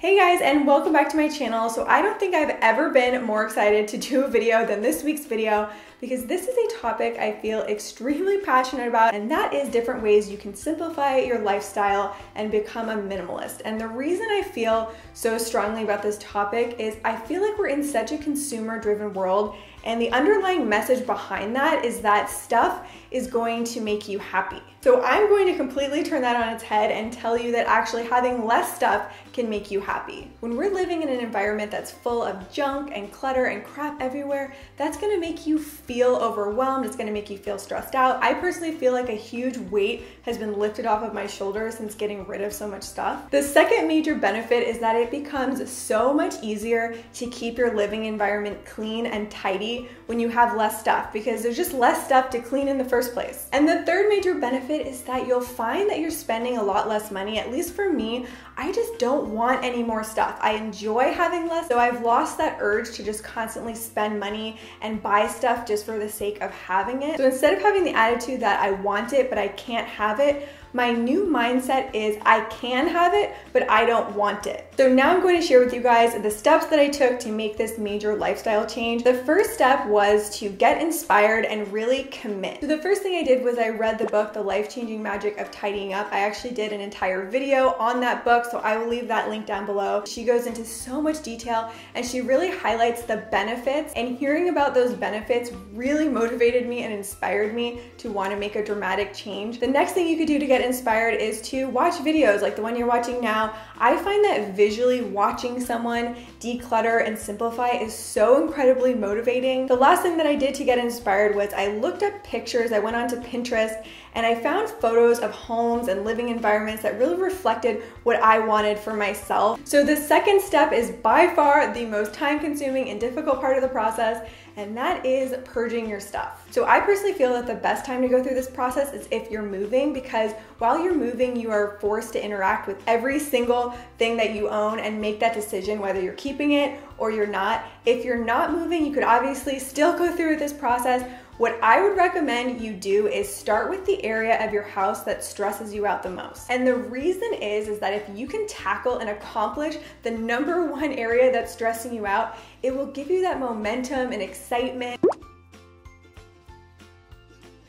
Hey guys, and welcome back to my channel. So I don't think I've ever been more excited to do a video than this week's video because this is a topic I feel extremely passionate about, and that is different ways you can simplify your lifestyle and become a minimalist. And the reason I feel so strongly about this topic is I feel like we're in such a consumer-driven world, and the underlying message behind that is that stuff is going to make you happy. So I'm going to completely turn that on its head and tell you that actually having less stuff can make you happy. When we're living in an environment that's full of junk and clutter and crap everywhere, that's gonna make you feel overwhelmed, it's gonna make you feel stressed out. I personally feel like a huge weight has been lifted off of my shoulders since getting rid of so much stuff. The second major benefit is that it becomes so much easier to keep your living environment clean and tidy when you have less stuff, because there's just less stuff to clean in the first place. And the third major benefit is that you'll find that you're spending a lot less money. At least for me, I just don't want any more stuff. I enjoy having less, so I've lost that urge to just constantly spend money and buy stuff just for the sake of having it. So instead of having the attitude that I want it but I can't have it, my new mindset is I can have it, but I don't want it. So now I'm going to share with you guys the steps that I took to make this major lifestyle change. The first step was to get inspired and really commit. So the first thing I did was I read the book, The Life-Changing Magic of Tidying Up. I actually did an entire video on that book, so I will leave that link down below. She goes into so much detail and she really highlights the benefits, and hearing about those benefits really motivated me and inspired me to want to make a dramatic change. The next thing you could do to get inspired is to watch videos like the one you're watching now. I find that visually watching someone declutter and simplify is so incredibly motivating. The last thing that I did to get inspired was I looked up pictures. I went onto Pinterest and I found photos of homes and living environments that really reflected what I wanted for myself. So the second step is by far the most time-consuming and difficult part of the process, and that is purging your stuff. So I personally feel that the best time to go through this process is if you're moving, because while you're moving, you are forced to interact with every single thing that you own and make that decision whether you're keeping it or you're not. If you're not moving, you could obviously still go through this process. What I would recommend you do is start with the area of your house that stresses you out the most. And the reason is that if you can tackle and accomplish the #1 area that's stressing you out, it will give you that momentum and excitement.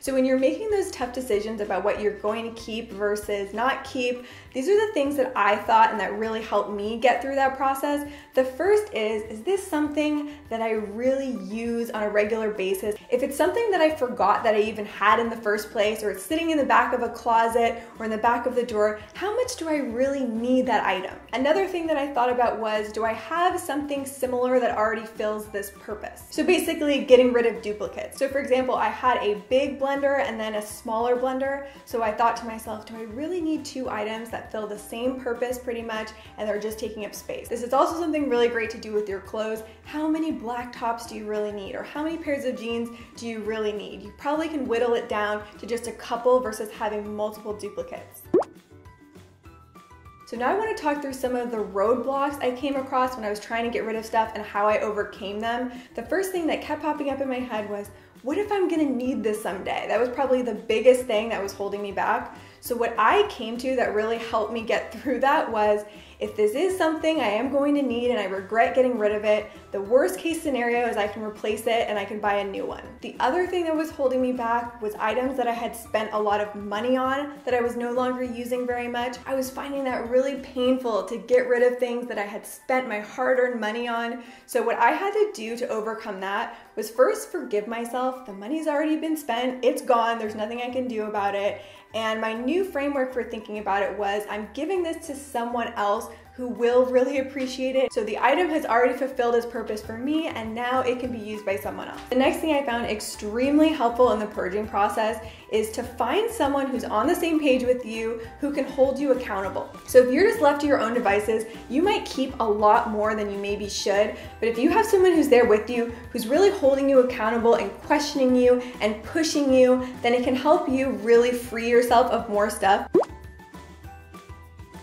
So when you're making those tough decisions about what you're going to keep versus not keep, these are the things that I thought and that really helped me get through that process. The first is this something that I really use on a regular basis? If it's something that I forgot that I even had in the first place, or it's sitting in the back of a closet or in the back of the drawer, how much do I really need that item? Another thing that I thought about was, do I have something similar that already fills this purpose? So basically getting rid of duplicates. So for example, I had a big blender and then a smaller blender. So I thought to myself, do I really need two items that fill the same purpose pretty much, and they're just taking up space? This is also something really great to do with your clothes. How many black tops do you really need? Or how many pairs of jeans do you really need? You probably can whittle it down to just a couple versus having multiple duplicates. So now I want to talk through some of the roadblocks I came across when I was trying to get rid of stuff and how I overcame them. The first thing that kept popping up in my head was, what if I'm gonna need this someday? That was probably the biggest thing that was holding me back. So what I came to that really helped me get through that was, if this is something I am going to need and I regret getting rid of it, the worst case scenario is I can replace it and I can buy a new one. The other thing that was holding me back was items that I had spent a lot of money on that I was no longer using very much. I was finding that really painful to get rid of things that I had spent my hard-earned money on. So what I had to do to overcome that was first forgive myself. The money's already been spent, it's gone, there's nothing I can do about it. And my new framework for thinking about it was, I'm giving this to someone else who will really appreciate it. So the item has already fulfilled its purpose for me, and now it can be used by someone else. The next thing I found extremely helpful in the purging process is to find someone who's on the same page with you, who can hold you accountable. So if you're just left to your own devices, you might keep a lot more than you maybe should, but if you have someone who's there with you, who's really holding you accountable and questioning you and pushing you, then it can help you really free yourself of more stuff.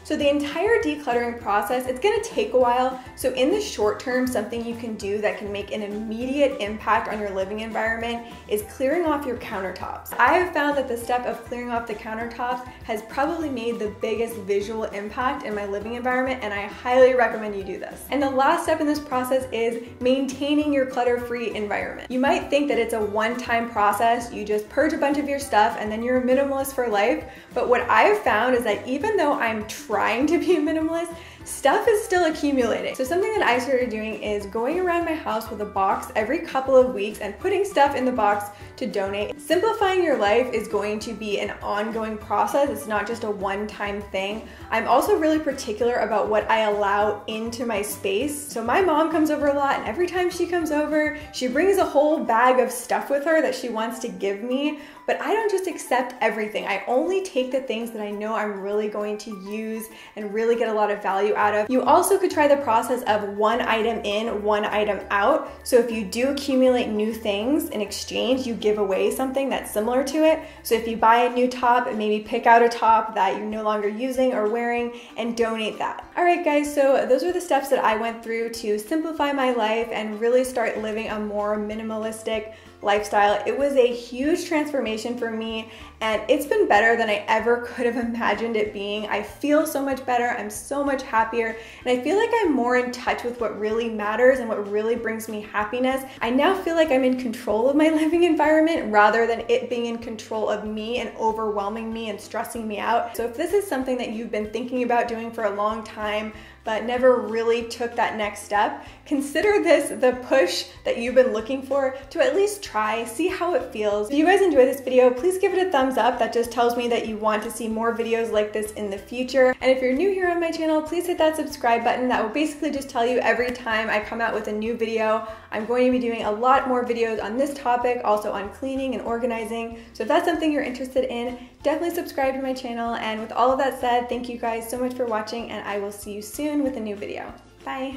So the entire decluttering process, it's gonna take a while. So in the short term, something you can do that can make an immediate impact on your living environment is clearing off your countertops. I have found that the step of clearing off the countertops has probably made the biggest visual impact in my living environment, and I highly recommend you do this. And the last step in this process is maintaining your clutter-free environment. You might think that it's a one-time process, you just purge a bunch of your stuff and then you're a minimalist for life, but what I've found is that even though I'm trying to be a minimalist, stuff is still accumulating. So something that I started doing is going around my house with a box every couple of weeks and putting stuff in the box to donate. Simplifying your life is going to be an ongoing process. It's not just a one-time thing. I'm also really particular about what I allow into my space. So my mom comes over a lot, and every time she comes over, she brings a whole bag of stuff with her that she wants to give me, but I don't just accept everything. I only take the things that I know I'm really going to use and really get a lot of value out of. You also could try the process of one item in, one item out. So if you do accumulate new things in exchange, you give away something that's similar to it. So if you buy a new top, maybe pick out a top that you're no longer using or wearing and donate that. All right guys, so those are the steps that I went through to simplify my life and really start living a more minimalistic lifestyle. It was a huge transformation for me, and it's been better than I ever could have imagined it being. I feel so much better, I'm so much happier, and I feel like I'm more in touch with what really matters and what really brings me happiness. I now feel like I'm in control of my living environment rather than it being in control of me and overwhelming me and stressing me out. So if this is something that you've been thinking about doing for a long time, but never really took that next step, consider this the push that you've been looking for to at least try, see how it feels. If you guys enjoyed this video, please give it a thumbs up. That just tells me that you want to see more videos like this in the future. And if you're new here on my channel, please hit that subscribe button. That will basically just tell you every time I come out with a new video. I'm going to be doing a lot more videos on this topic, also on cleaning and organizing. So if that's something you're interested in, definitely subscribe to my channel. And with all of that said, thank you guys so much for watching, and I will see you soon with a new video. Bye.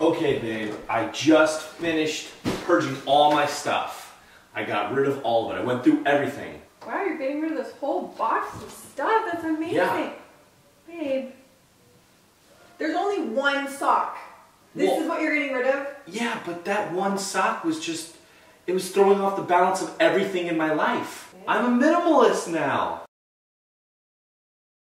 Okay, babe, I just finished purging all my stuff. I got rid of all of it. I went through everything. Wow, you're getting rid of this whole box of stuff. That's amazing. Yeah. Babe, there's only one sock. This is what you're getting rid of? Yeah, but that one sock was just, it was throwing off the balance of everything in my life. Okay. I'm a minimalist now.